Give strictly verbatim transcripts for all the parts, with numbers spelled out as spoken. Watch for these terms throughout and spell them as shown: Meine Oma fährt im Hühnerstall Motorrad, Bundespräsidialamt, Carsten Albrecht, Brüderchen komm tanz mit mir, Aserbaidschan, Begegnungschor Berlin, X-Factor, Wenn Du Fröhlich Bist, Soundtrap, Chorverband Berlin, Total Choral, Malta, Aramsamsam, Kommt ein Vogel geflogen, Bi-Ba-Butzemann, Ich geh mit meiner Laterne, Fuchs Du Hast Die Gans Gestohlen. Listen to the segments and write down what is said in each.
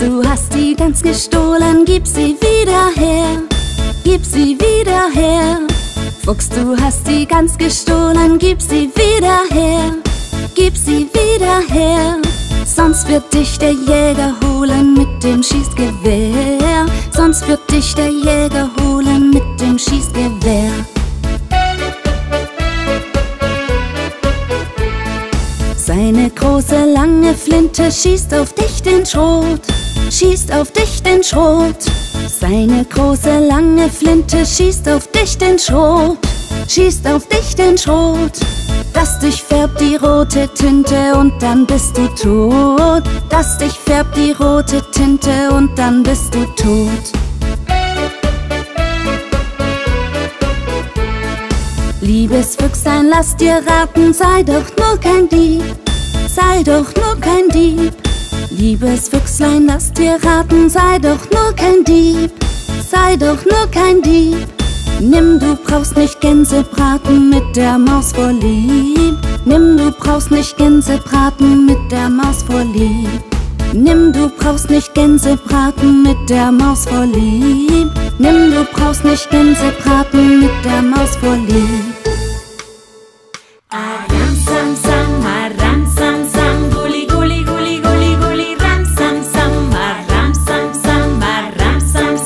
du hast die Gans gestohlen, gib sie wieder her, gib sie wieder her. Fuchs, du hast die Gans gestohlen, gib sie wieder her, gib sie wieder her. Sonst wird dich der Jäger holen mit dem Schießgewehr, sonst wird dich der Jäger holen mit dem Schießgewehr. Seine große, lange Flinte schießt auf dich den Schrot, schießt auf dich den Schrot. Seine große, lange Flinte schießt auf dich den Schrot, schießt auf dich den Schrot. Dass dich färbt die rote Tinte und dann bist du tot. Dass dich färbt die rote Tinte und dann bist du tot. Liebes Füchslein, lass dir raten, sei doch nur kein Dieb, sei doch nur kein Dieb. Liebes Füchslein, lass dir raten, sei doch nur kein Dieb, sei doch nur kein Dieb. Nimm, du brauchst nicht Gänsebraten mit der Maus vorlieb. Nimm, du brauchst nicht Gänsebraten mit der Maus vorlieb. Nimm, du brauchst nicht Gänsebraten mit der Maus vorlieb. Nimm, du brauchst nicht Gänsebraten mit der Maus vorlieb. Aram, sam, sam, aram, sam, sam, guli, guli, guli, guli, guli, ram, sam, sam, aram, sam, sam, aram, sam,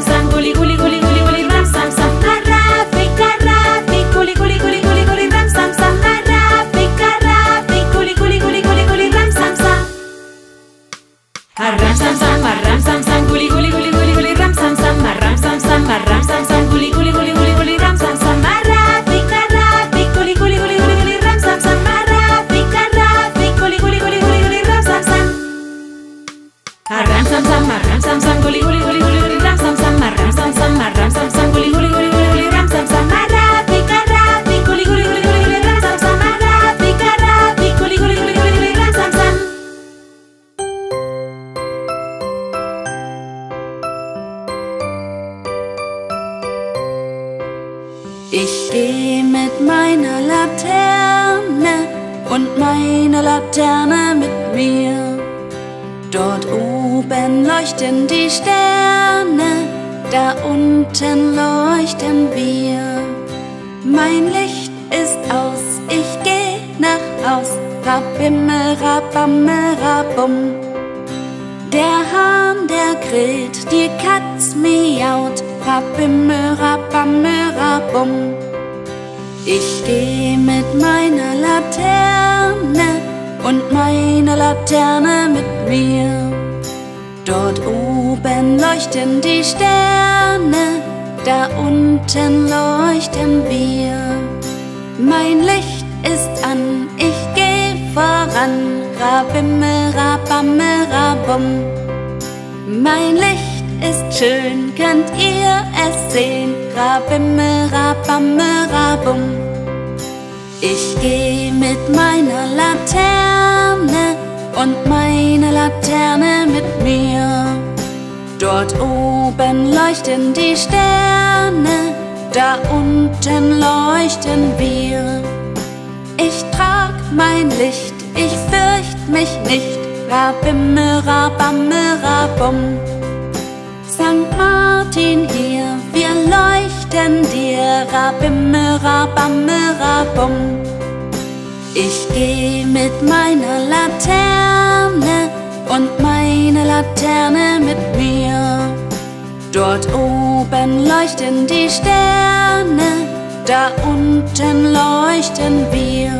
sam, guli, guli, guli, guli, guli, ram, sam, sam, karafik, karafik, guli, guli, guli, guli, guli, ram, sam, sam, karafik, karafik, guli, guli, guli, guli, guli, ram, sam, sam, aram, sam, sam, aram, sam, sam, guli, guli, guli. Ich geh mit meiner Laterne und meine Laterne mit mir. Dort oben leuchten die Sterne, da unten leuchten wir. Mein Licht ist aus, ich geh nach Haus, rabimme, rabamme, rabum. Der Hahn, der kräht, die Katz miaut, rabimme, rabamme, rabum. Ich geh mit meiner Laterne und meine Laterne mit mir. Dort oben leuchten die Sterne, da unten leuchten wir. Mein Licht ist an, ich geh voran, rabimme, rabamme, rabum. Mein Licht ist schön, könnt ihr es sehen, rabimme, rabamme, rabum. Ich geh mit meiner Laterne und meine Laterne mit mir. Dort oben leuchten die Sterne, da unten leuchten wir. Ich trag mein Licht, ich fürcht mich nicht, rabimme, rabamme, rabum. Sankt Martin hier, wir leuchten dir, rabimme, rabamme, rabum. Ich geh mit meiner Laterne und meine Laterne mit mir. Dort oben leuchten die Sterne, da unten leuchten wir.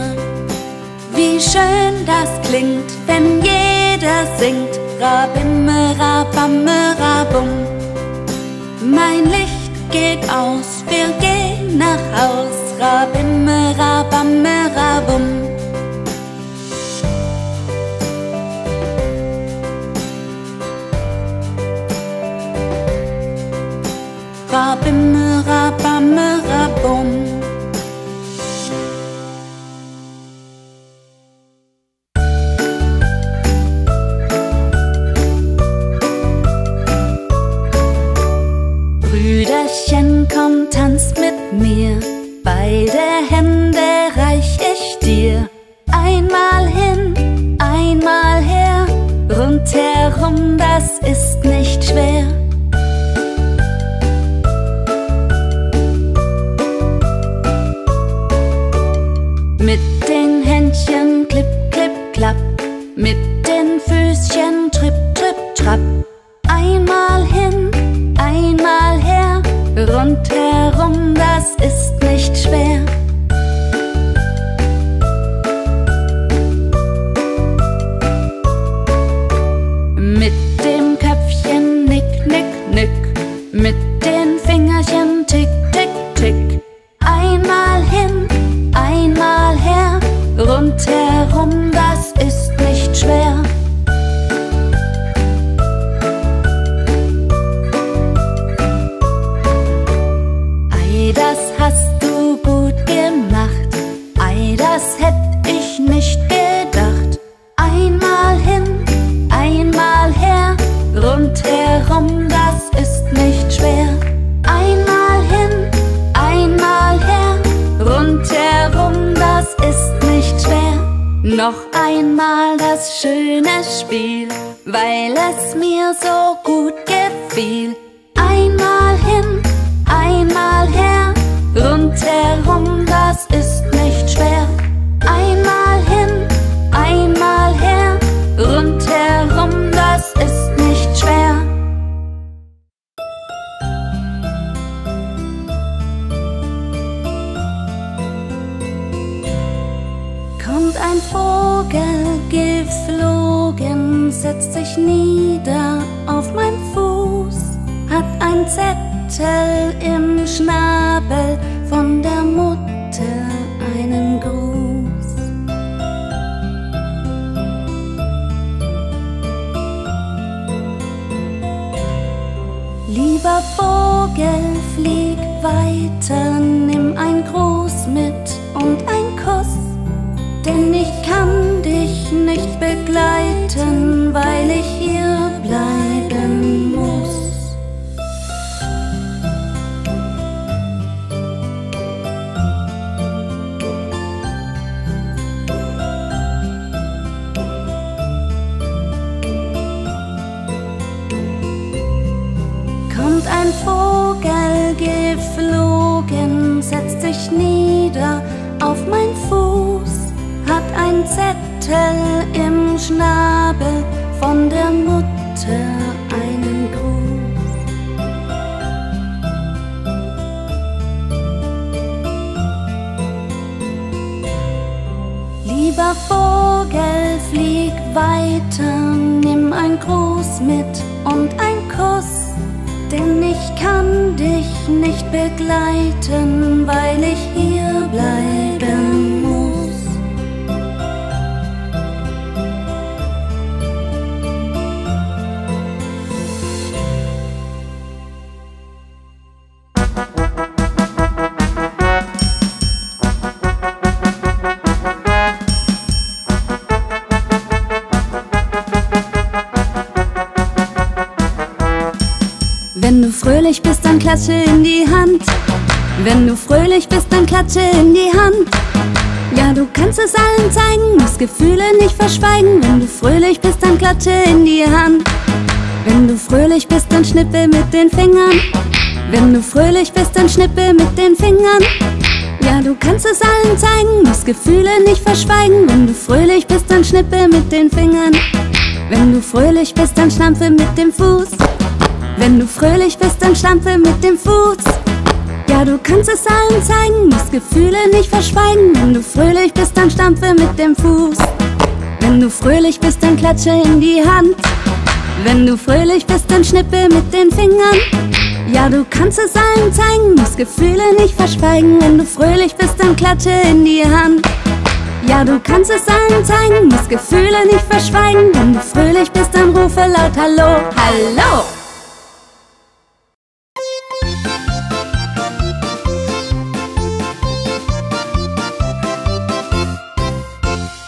Wie schön das klingt, wenn jeder singt, Rabimme, rabamme, rabum. Mein Licht geht aus, wir gehen nach Haus, Rabimme, rabamme, rabum. Rabimme, rabamme, rabum. Brüderchen, komm, tanz mit mir, beide Hände reich ich dir. Einmal hin, einmal her, rundherum, das ist nicht schwer. Mit den Händchen klipp, klipp, klapp, mit den Füßchen tripp, tripp, trapp. Einmal hin, einmal her, rundherum, das ist nicht schwer. Mit dem Köpfchen nick, nick, nick, mit den Fingerchen tick, tick, tick. Einmal hin, einmal her, rundherum, das ist nicht schwer. Das hätt ich nicht gedacht. Einmal hin, einmal her, rundherum, das ist nicht schwer. Einmal hin, einmal her, rundherum, das ist nicht schwer. Noch einmal das schöne Spiel, weil es mir so gut gefiel. Einmal hin, einmal her, rundherum, das ist nicht schwer. Einmal hin, einmal her, rundherum, das ist nicht schwer. Kommt ein Vogel geflogen, setzt sich nieder auf mein Fuß, hat ein Zettel im Schnabel, von der Mutter einen Gruß. Lieber Vogel, flieg weiter, nimm ein Gruß mit und ein Kuss, denn ich kann dich nicht begleiten, weil ich hier bleiben muss. Ein Vogel geflogen, setzt sich nieder auf mein Fuß, hat ein Zettel im Schnabel, von der Mutter einen Gruß. Lieber Vogel, flieg weiter, nimm ein Gruß mit und ein Kuss, denn ich kann dich nicht begleiten, weil ich hier bleiben muss. Wenn du fröhlich bist, dann klatsche in die Hand. Wenn du fröhlich bist, dann klatsche in die Hand. Ja, du kannst es allen zeigen, musst Gefühle nicht verschweigen. Wenn du fröhlich bist, dann klatsche in die Hand. Wenn du fröhlich bist, dann schnippe mit den Fingern. Wenn du fröhlich bist, dann schnippe mit den Fingern. Ja, du kannst es allen zeigen, musst Gefühle nicht verschweigen. Wenn du fröhlich bist, dann schnippe mit den Fingern. Wenn du fröhlich bist, dann stampfe mit dem Fuß. Wenn du fröhlich bist, dann stampfe mit dem Fuß. Ja, du kannst es allen zeigen, musst Gefühle nicht verschweigen. Wenn du fröhlich bist, dann stampfe mit dem Fuß. Wenn du fröhlich bist, dann klatsche in die Hand. Wenn du fröhlich bist, dann schnippe mit den Fingern. Ja, du kannst es allen zeigen, musst Gefühle nicht verschweigen. Wenn du fröhlich bist, dann klatsche in die Hand. Ja, du kannst es allen zeigen, musst Gefühle nicht verschweigen. Wenn du fröhlich bist, dann rufe laut Hallo, Hallo!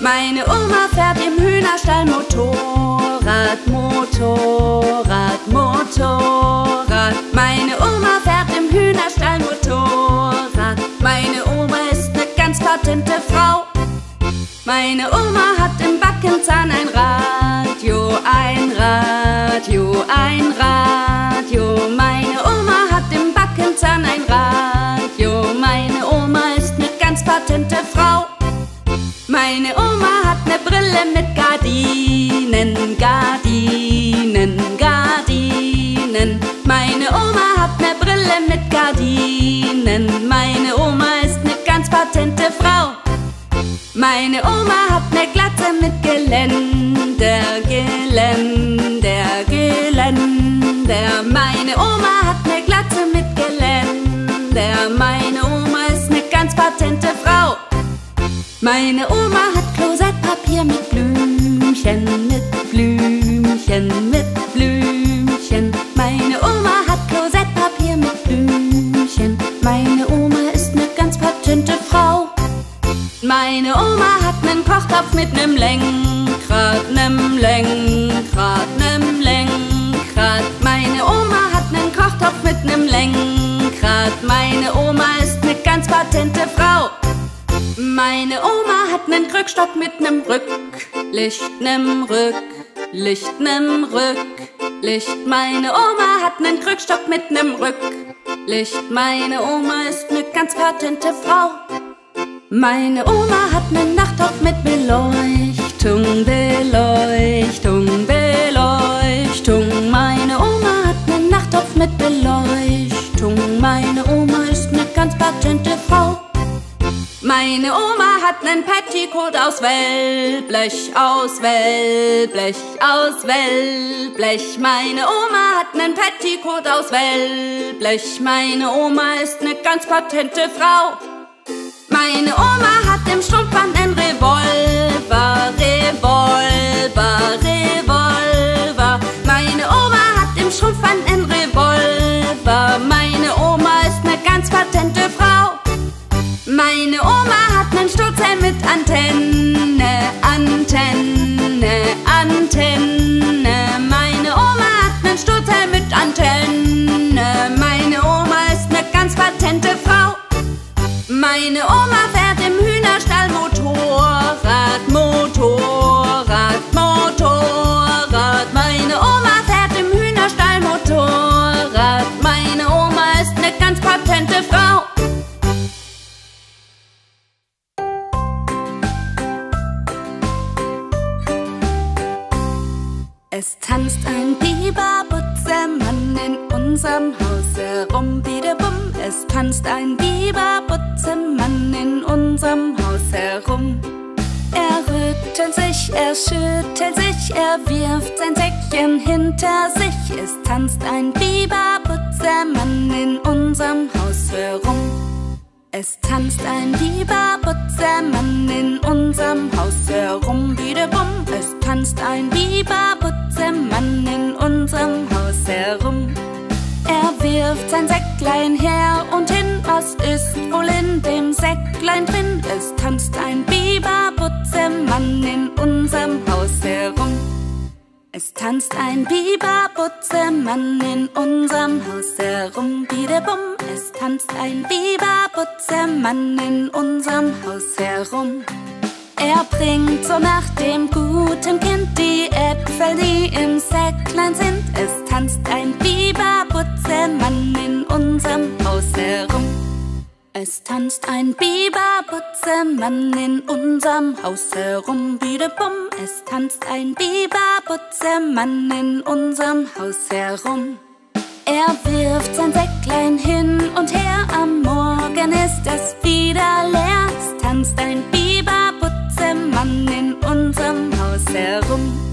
Meine Oma fährt im Hühnerstall Motorrad, Motorrad, Motorrad. Meine Oma fährt im Hühnerstall Motorrad. Meine Oma ist eine ganz patente Frau. Meine Oma hat im Backenzahn ein Radio, ein Radio, ein Radio. Meine Oma hat im Backenzahn ein Radio. Meine Oma ist eine ganz patente Frau. Meine Oma hat ne Brille mit Gardinen, Gardinen, Gardinen. Meine Oma hat ne Brille mit Gardinen. Meine Oma ist ne ganz patente Frau. Meine Oma hat ne Glatze mit Geländer, Geländer, Geländer. Meine Oma hat ne Glatze mit Geländer. Meine Oma ist ne ganz patente Frau. Meine Oma hat Klosettpapier mit Blümchen, mit Blümchen, mit Blümchen. Meine Oma hat Klosettpapier mit Blümchen. Meine Oma ist ne ganz patente Frau. Meine Oma hat nen Kochtopf mit nem Lenkrad, nem Lenkrad, nem Lenkrad. Meine Oma hat nen Kochtopf mit nem Lenkrad. Meine Oma ist ne ganz patente Frau. Meine Oma hat nen Krückstock mit nem Rücklicht, nem Rücklicht, nem Rücklicht. Meine Oma hat nen Krückstock mit nem Rücklicht. Meine Oma ist ne ganz patente Frau. Meine Oma hat nen Nachttopf mit Beleuchtung, Beleuchtung, Beleuchtung. Meine Oma hat nen Nachttopf mit Beleuchtung. Meine Oma ist ne ganz patente Frau. Meine Oma hat nen Petticoat aus Wellblech, aus Wellblech, aus Wellblech. Meine Oma hat nen Petticoat aus Wellblech. Meine Oma ist ne ganz patente Frau. Meine Oma hat im Strumpfband nen Revolver, Revolver, Revolver. Meine Oma hat im Strumpfband nen Revolver. Meine Oma ist ne ganz patente Frau. Meine Oma hat nen Sturzhelm mit Antenne, Antenne, Antenne. Meine Oma hat nen Sturzhelm mit Antenne. Meine Oma ist ne ganz patente Frau. Meine Oma fährt im Hühnerstall Motorrad, Motorrad, Motorrad. Meine Oma fährt im Hühnerstall Motorrad. Meine Oma ist ne ganz patente Frau. Es tanzt ein Bi-Ba-Butzemann in unserem Haus herum, bidebum. Es tanzt ein Bi-Ba-Butzemann in unserem Haus herum. Er rüttelt sich, er schüttelt sich, er wirft sein Säckchen hinter sich. Es tanzt ein Bi-Ba-Butzemann in unserem Haus herum. Es tanzt ein Bi-Ba-Butzemann in unserem Haus herum, bidebum. Es tanzt ein Bi-Ba-Butzemann in unserem Haus herum. Er wirft sein Säcklein her und hin, was ist wohl in dem Säcklein drin? Es tanzt ein Bi-Ba-Butzemann in unserem Haus herum. Es tanzt ein Bi-Ba-Butzemann in unserem Haus herum, bidebum. Es tanzt ein Bi-Ba-Butzemann in unserem Haus herum. Er bringt so nach dem guten Kind die Äpfel, die im Säcklein sind. Es tanzt ein Bi-Ba-Butzemann in unserem Haus herum. Es tanzt tanzt ein Bi-Ba-Butzemann in unserem Haus herum. Bidebum, es tanzt ein Bi-Ba-Butzemann in unserem Haus herum. Er wirft sein Säcklein hin und her, am Morgen ist es wieder leer. Es tanzt ein Bi-Ba-Butzemann in unserem Haus herum.